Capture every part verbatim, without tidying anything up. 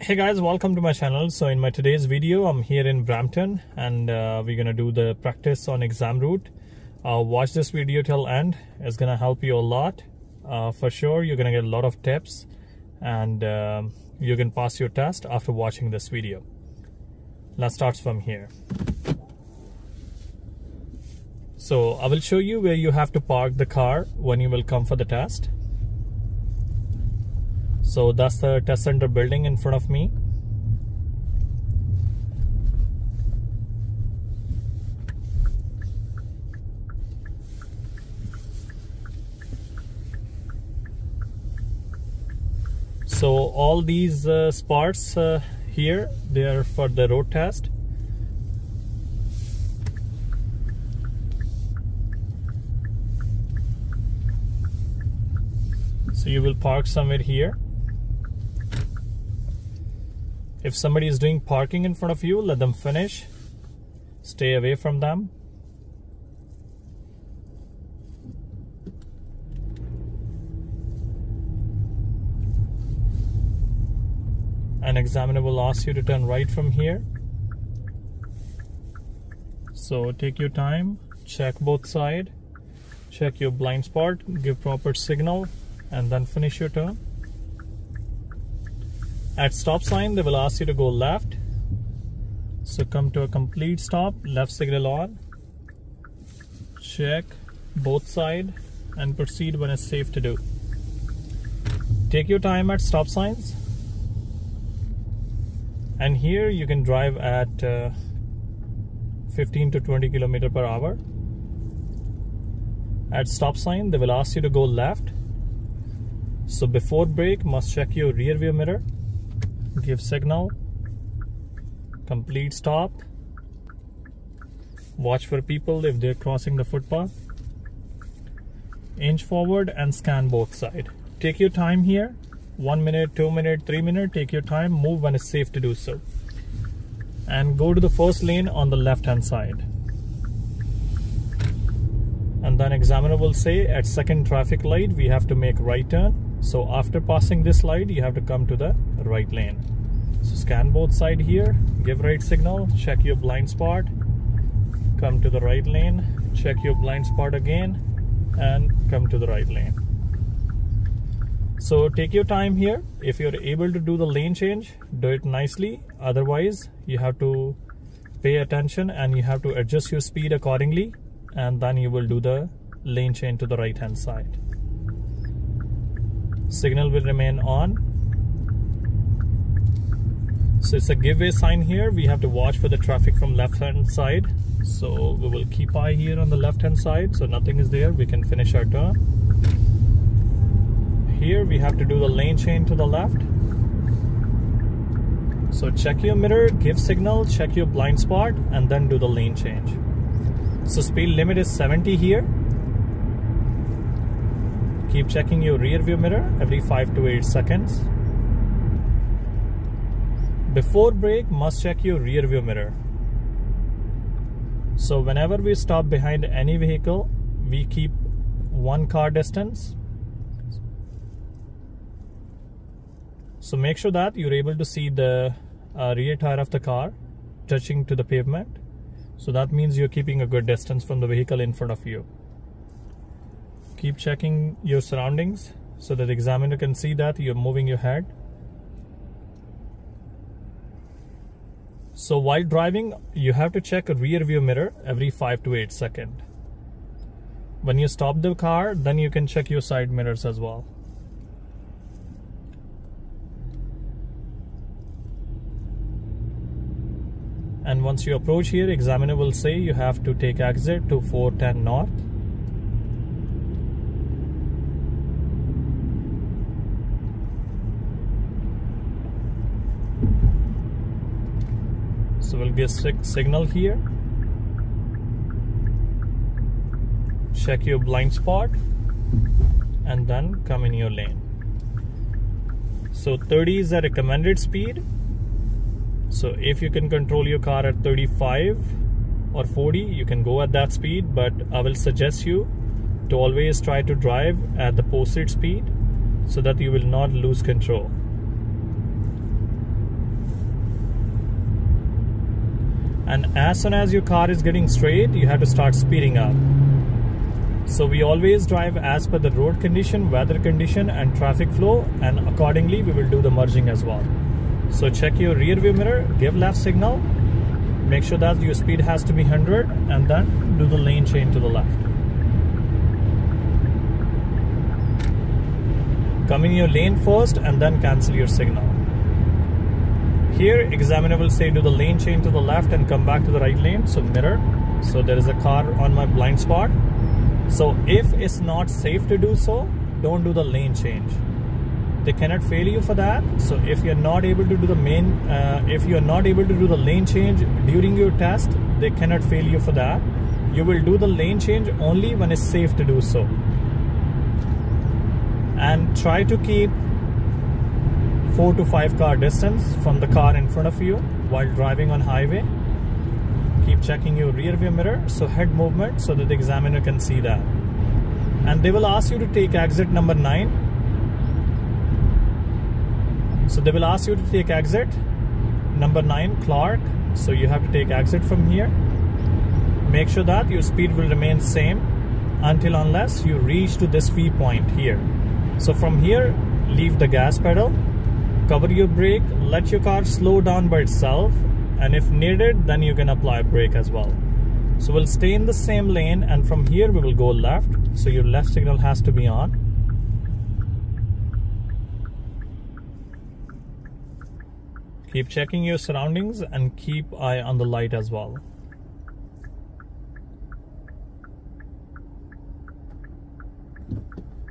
Hey guys, welcome to my channel. So in my today's video, I'm here in Brampton and uh, we're gonna do the practice on exam route. Uh, watch this video till end. It's gonna help you a lot. Uh, for sure, you're gonna get a lot of tips and uh, you can pass your test after watching this video. Let's start from here. So I will show you where you have to park the car when you will come for the test. So that's the test center building in front of me. So all these uh, spots uh, here, they are for the road test. So you will park somewhere here. If somebody is doing parking in front of you, let them finish. Stay away from them. An examiner will ask you to turn right from here. So take your time, check both sides, check your blind spot, give proper signal, and then finish your turn. At stop sign, they will ask you to go left. So come to a complete stop, left signal on. Check both sides and proceed when it's safe to do. Take your time at stop signs. And here you can drive at uh, fifteen to twenty kilometer per hour. At stop sign, they will ask you to go left. So before brake, must check your rear view mirror. Give signal, complete stop, watch for people if they're crossing the footpath, inch forward and scan both sides. Take your time here, one minute, two minute, three minute, take your time, move when it's safe to do so. And go to the first lane on the left hand side. And then examiner will say at second traffic light we have to make right turn. So after passing this light, you have to come to the right lane. So scan both sides here, give right signal, check your blind spot, come to the right lane, check your blind spot again, and come to the right lane. So take your time here. If you're able to do the lane change, do it nicely. Otherwise, you have to pay attention and you have to adjust your speed accordingly, and then you will do the lane change to the right hand side. Signal will remain on. So it's a give way sign here. We have to watch for the traffic from left hand side. So we will keep eye here on the left hand side. So nothing is there. We can finish our turn. Here we have to do the lane change to the left. So check your mirror, give signal, check your blind spot, and then do the lane change. So speed limit is seventy here. Keep checking your rear view mirror every five to eight seconds. Before brake, must check your rear view mirror. So whenever we stop behind any vehicle, we keep one car distance. So make sure that you're able to see the uh, rear tire of the car touching to the pavement. So that means you're keeping a good distance from the vehicle in front of you. Keep checking your surroundings so that the examiner can see that you're moving your head. So while driving, you have to check a rear view mirror every five to eight seconds. When you stop the car, then you can check your side mirrors as well. And once you approach here, examiner will say you have to take exit to four ten north. So we'll give signal here. Check your blind spot and then come in your lane. So thirty is a recommended speed. So if you can control your car at thirty-five or forty, you can go at that speed, but I will suggest you to always try to drive at the posted speed so that you will not lose control. and as soon as your car is getting straight, you have to start speeding up. So we always drive as per the road condition, weather condition and traffic flow, and accordingly we will do the merging as well. So check your rear view mirror, give left signal, make sure that your speed has to be one hundred, and then do the lane change to the left. Come in your lane first and then cancel your signal. Here examiner will say do the lane change to the left and come back to the right lane, so mirror. So there is a car on my blind spot. So if it's not safe to do so, don't do the lane change. They cannot fail you for that. So if you're not able to do the main, uh, if you're not able to do the lane change during your test, they cannot fail you for that. You will do the lane change only when it's safe to do so. And try to keep four to five car distance from the car in front of you while driving on highway. Keep checking your rear view mirror, so head movement, so that the examiner can see that. And they will ask you to take exit number nine. So they will ask you to take exit number nine, Clark. So you have to take exit from here. Make sure that your speed will remain same until unless you reach to this V point here. So from here, leave the gas pedal, cover your brake, let your car slow down by itself, and if needed, then you can apply brake as well. So we'll stay in the same lane, and from here we will go left. So your left signal has to be on. Keep checking your surroundings and keep eye on the light as well.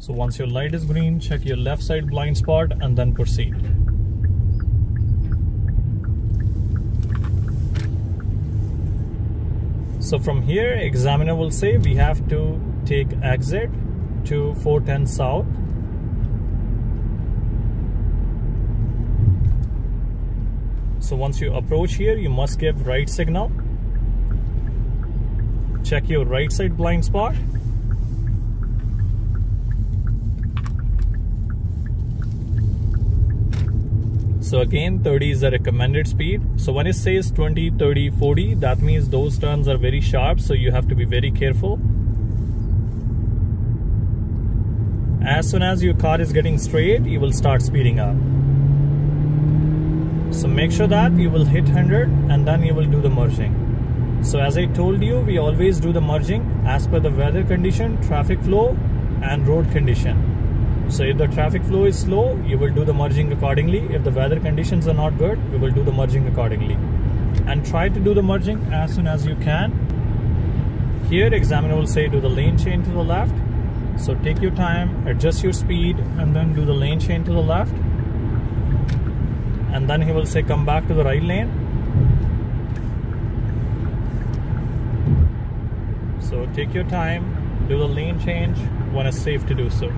So once your light is green, check your left side blind spot and then proceed. So from here, examiner will say we have to take exit to four ten South. So once you approach here, you must give right signal. Check your right side blind spot. So again, thirty is the recommended speed. So when it says twenty, thirty, forty, that means those turns are very sharp, so you have to be very careful. As soon as your car is getting straight, you will start speeding up. So make sure that you will hit one hundred and then you will do the merging. So as I told you, we always do the merging as per the weather condition, traffic flow and road condition. So if the traffic flow is slow, you will do the merging accordingly. If the weather conditions are not good, you will do the merging accordingly. And try to do the merging as soon as you can. Here, examiner will say do the lane change to the left. So take your time, adjust your speed, and then do the lane change to the left. And then he will say come back to the right lane. So take your time, do the lane change when it's safe to do so.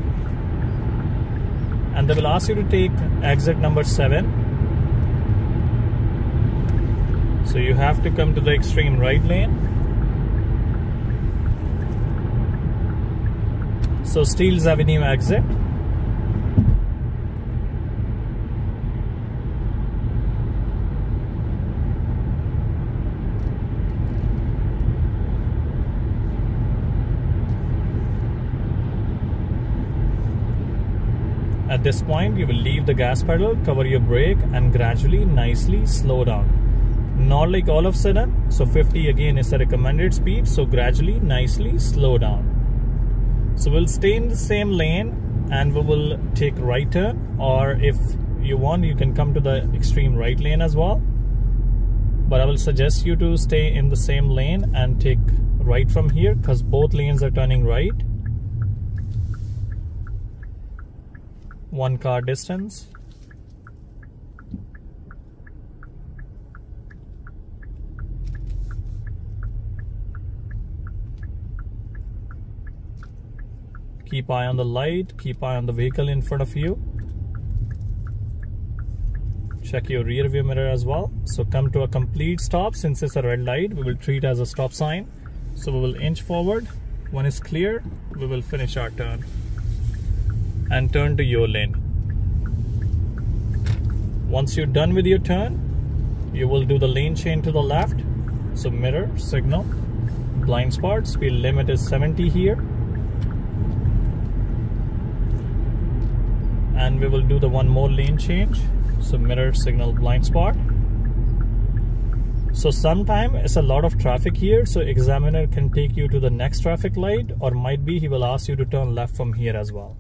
And they will ask you to take exit number seven. So you have to come to the extreme right lane. So Steeles Avenue exit. At this point, you will leave the gas pedal, cover your brake, and gradually, nicely slow down. Not like all of a sudden. So fifty again is the recommended speed. So gradually, nicely slow down. So we'll stay in the same lane and we will take right turn, or if you want, you can come to the extreme right lane as well. But I will suggest you to stay in the same lane and take right from here, because both lanes are turning right. One car distance. Keep eye on the light, keep eye on the vehicle in front of you. Check your rear view mirror as well. So come to a complete stop. Since it's a red light, we will treat as a stop sign. So we will inch forward. When it's clear, we will finish our turn and turn to your lane. Once you're done with your turn, you will do the lane change to the left So mirror, signal, blind spot, speed limit is seventy here. And we will do the one more lane change. So mirror, signal, blind spot. So sometime it's a lot of traffic here, so examiner can take you to the next traffic light, or might be he will ask you to turn left from here as well.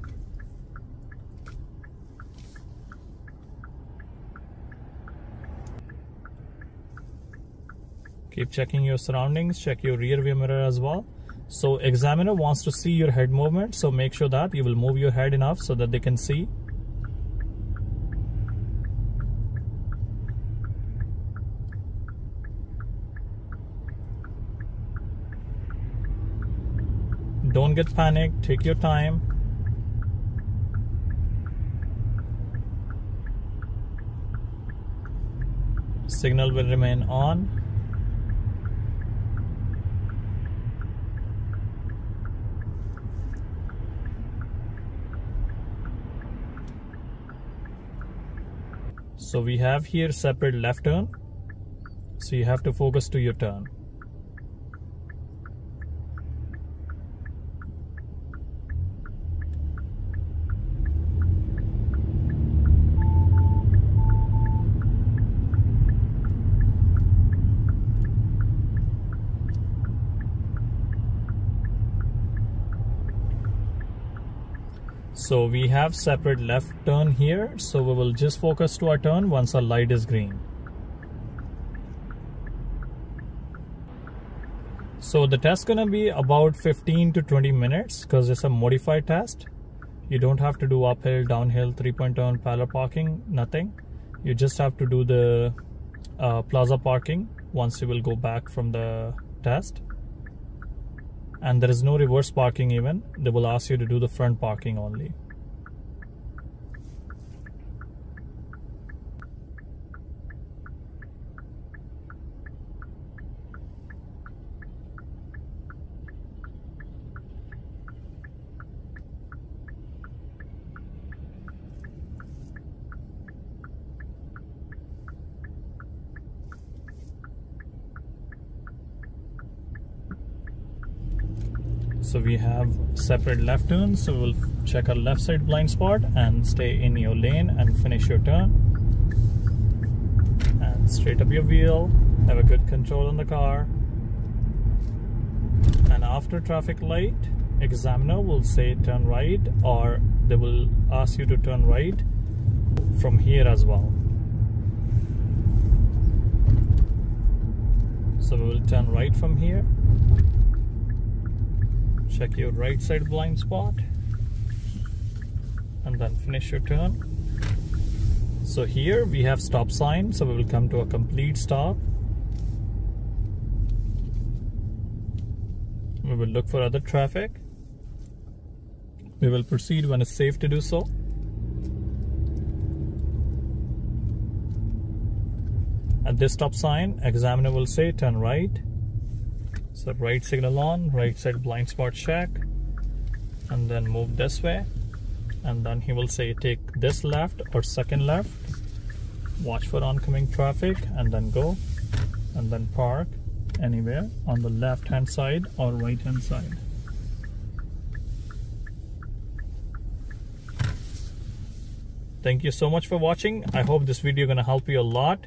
Keep checking your surroundings, check your rear view mirror as well. So examiner wants to see your head movement, so make sure that you will move your head enough so that they can see. Don't get panicked, take your time. Signal will remain on. So we have here separate left turn, so you have to focus to your turn. So we have separate left turn here, so we will just focus to our turn once our light is green. So the test gonna be about fifteen to twenty minutes because it's a modified test. You don't have to do uphill, downhill, three-point turn, parallel parking, nothing. You just have to do the uh, plaza parking once you will go back from the test. And there is no reverse parking even. They will ask you to do the front parking only. So we have separate left turn, so we'll check our left side blind spot and stay in your lane and finish your turn. And straight up your wheel, have a good control on the car. And after traffic light, examiner will say turn right, or they will ask you to turn right from here as well. So we will turn right from here. Check your right side blind spot and then finish your turn. So here we have stop sign, so we will come to a complete stop. We will look for other traffic. We will proceed when it's safe to do so. At this stop sign, examiner will say turn right. So right signal on, right side blind spot check, and then move this way, and then he will say take this left or second left, watch for oncoming traffic, and then go, and then park anywhere on the left hand side or right hand side. Thank you so much for watching. I hope this video is going to help you a lot.